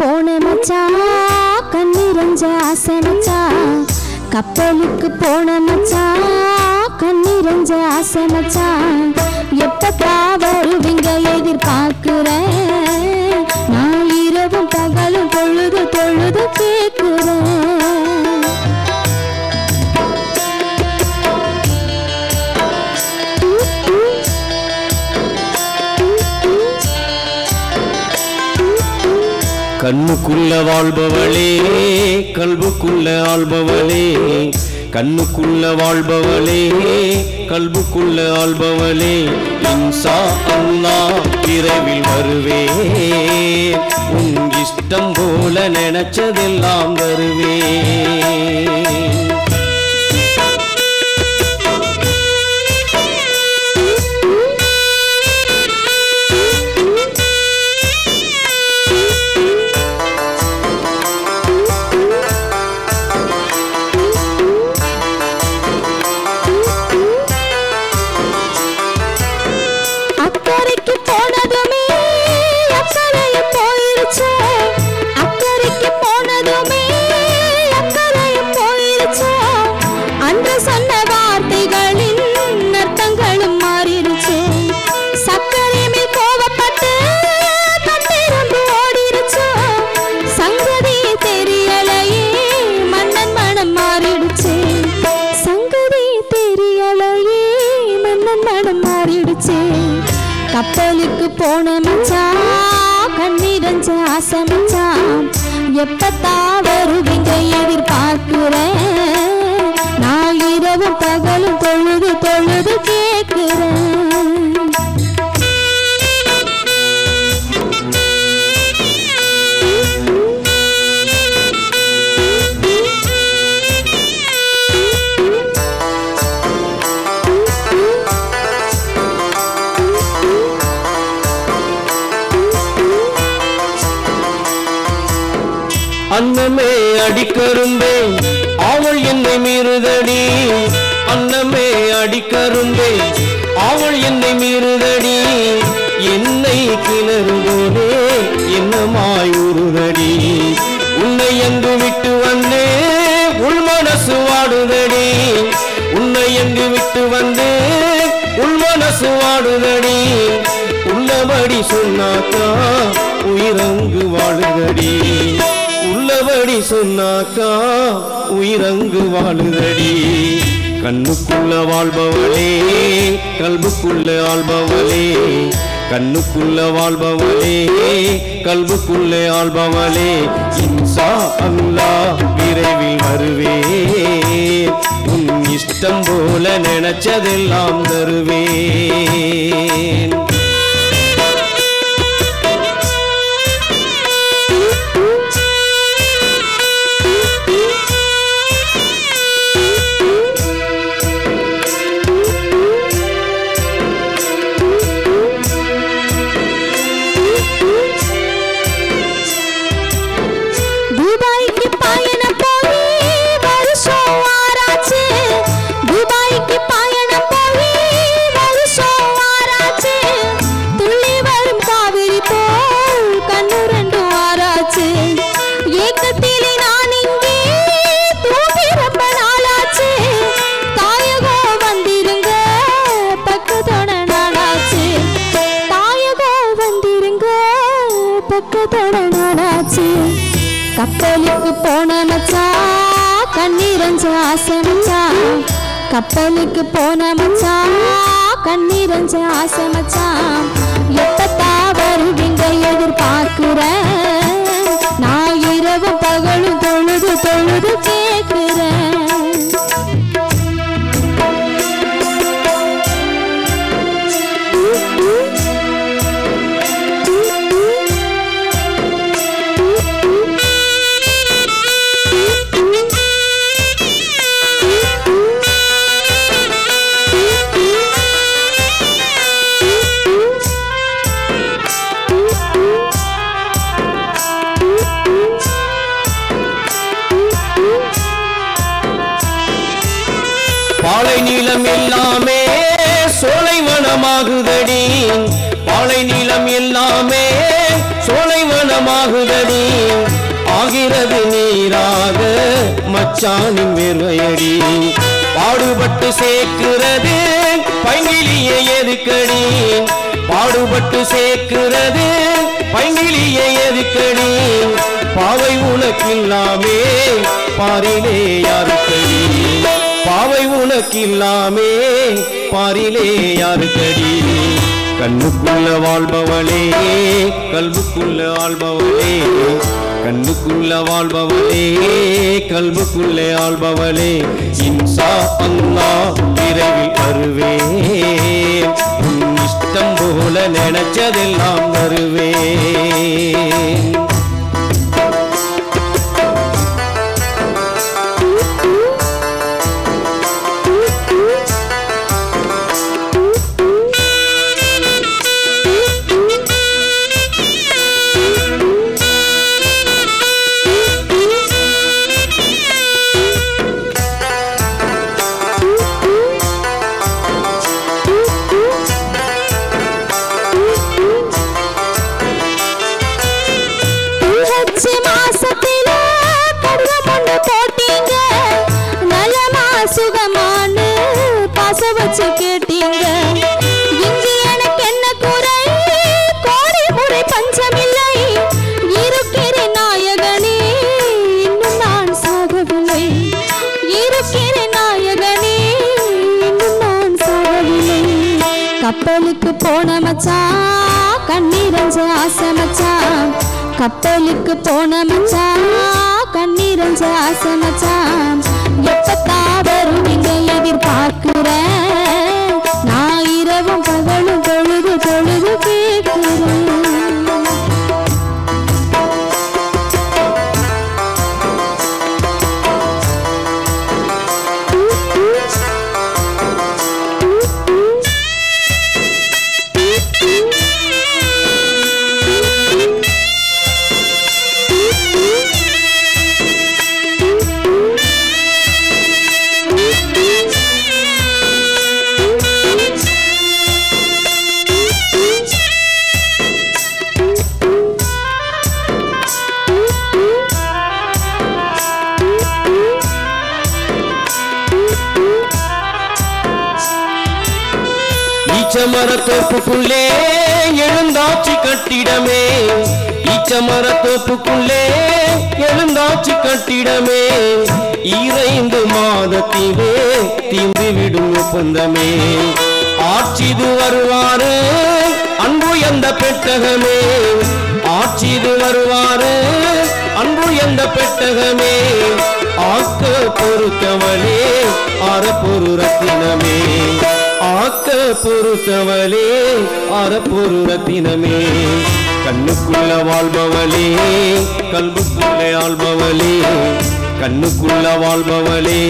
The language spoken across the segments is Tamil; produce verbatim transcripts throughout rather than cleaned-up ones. போன மச்சா கண்ணிரஞ்ச ஆசை மச்சா கப்பலுக்கு போன மச்சா கண்ணிரஞ்ச ஆசை மச்சா எப்படா வருவீங்க எதிர்பார்க்கிறேன் நான் இரவும் பகலும் பொழுது பொழுது கேட்கிறேன் கண்ணுக்குள்ள வாழ்பவளே கல்புக்குள்ள ஆள்பவளே கண்ணுக்குள்ள வாழ்பவளே கல்புக்குள்ள ஆள்பவளே இன்ஷா அல்லாஹ் விரைவில் வருவேன் உன் இஷ்டம் போல நினைச்சதெல்லாம் வருவேன் கப்பலுக்கு போன மச்சான் கண்ணிரஞ்ச ஆசை மச்சான் எப்பத்தா வருவீங்க எதிர்பார்க்கிறேன் நான் இரவும் பகலும் தொழுது தொழுது கேட்கிறேன் அன்னமே அடிக்கரும்பே அவள் என்னை மீறுதடி அன்னமே அடிக்கரும்பே அவள் என்னை மீறுதடி என்னை கிளறுவோனே என்னமாய் உருதடி உன்னை எங்கு விட்டு வந்தே உள் மனசு வாடுதடி உன்னை எங்கு விட்டு வந்தே உள் மனசு வாடுதடி உள்ளபடி சொன்னாக்கா உயிரங்கு வாழுதடி உள்ளபடி சொன்னாக்கா உயிரங்கு வாழுதடி கண்ணுக்குள்ள வாழ்பவளே கல்புக்குள்ள ஆள்பவளே கண்ணுக்குள்ள வாழ்பவளே கல்புக்குள்ள ஆள்பவளே இன்ஷா அல்லாஹ் விரைவில் வருவேன் உன் இஷ்டம் போல நினைச்சதெல்லாம் தருவேன் கப்பலுக்கு போன மச்சா கண்ணிரஞ்ச ஆசை மச்சா கப்பலுக்கு போன மச்சா கண்ணிரஞ்ச ஆசை மச்சா எப்பத்தா வருவீங்க எதிர்பார்க்கிறேன் நான் இரவும் பகலும் தொழுது தொழுது கேட்கிறேன் பாலை நீளம் எல்லாமே சோலை வனமாகுதடி பாலை நீளம் எல்லாமே சோலை வனமாகுதடி நீரது நீராக மச்சானின் வேர்வையடி பாடுபட்டு சேர்க்கிறது பைங்கிலியை எதுக்கடி பாடுபட்டு சேர்க்கிறது பைங்கிலியை எதுக்கடி பாவை உனக்கில்லாமே பாரிலே யாருக்கடி பாவை உனக்கில்லாமே பாரிலே யாருக்கடி கண்ணுக்குள்ள வாழ்பவளே கல்புக்குள்ள ஆள்பவளே கண்ணுக்குள்ள வாழ்பவளே கல்புக்குள்ளே ஆள்பவளே இன்சா அல்லாஹ் விரைவில் வருவேன் உன் இஷ்டம் போல நினைச்சதெல்லாம் வருவேன் கப்பலுக்கு போன மச்சான் கண்ணீரஞ்ச ஆசை மச்சான் கப்பலுக்கு போன மச்சான் கண்ணீரஞ்ச ஆசை மச்சான் எப்பத்தான் வரும் நீங்க எதிர்பார்க்கிறேன் நான் இரவும் பகலும் பொழுது பொழுது கேட்கிறேன் மரத்தோப்புக்குள்ளே எழுந்தாச்சு கட்டிடமே ஈச்ச மரத்தோப்புக்குள்ளே எழுந்தாச்சு கட்டிடமே இறைந்து மாதத்திலே தீந்து விடும் ஒப்பந்தமே ஆட்சிது வருவாரு அன்பு எந்த பெட்டகமே ஆட்சிது வருவாரு அன்பு எந்த பெட்டகமே ஆக்க பொறுத்தவளே அற பொரு ரத்தினமே ஆக்க பொறுத்தவளே அறப்பொரு ரத்தினமே கண்ணுக்குள்ள வாழ்பவளே கல்புக்குள்ளே ஆள்பவளே கண்ணுக்குள்ள வாழ்பவளே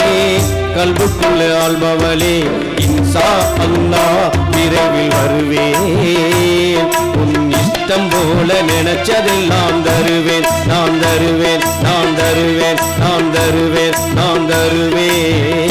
கல்புக்குள்ளே ஆள்பவளே இன்சா அல்லாஹ் விரைவில் வருவேன் உன் இஷ்டம் போல நினைச்சதெல்லாம் தருவேன் நான் தருவேன் நான் தருவேன் நான் தருவேன் நான் தருவேன்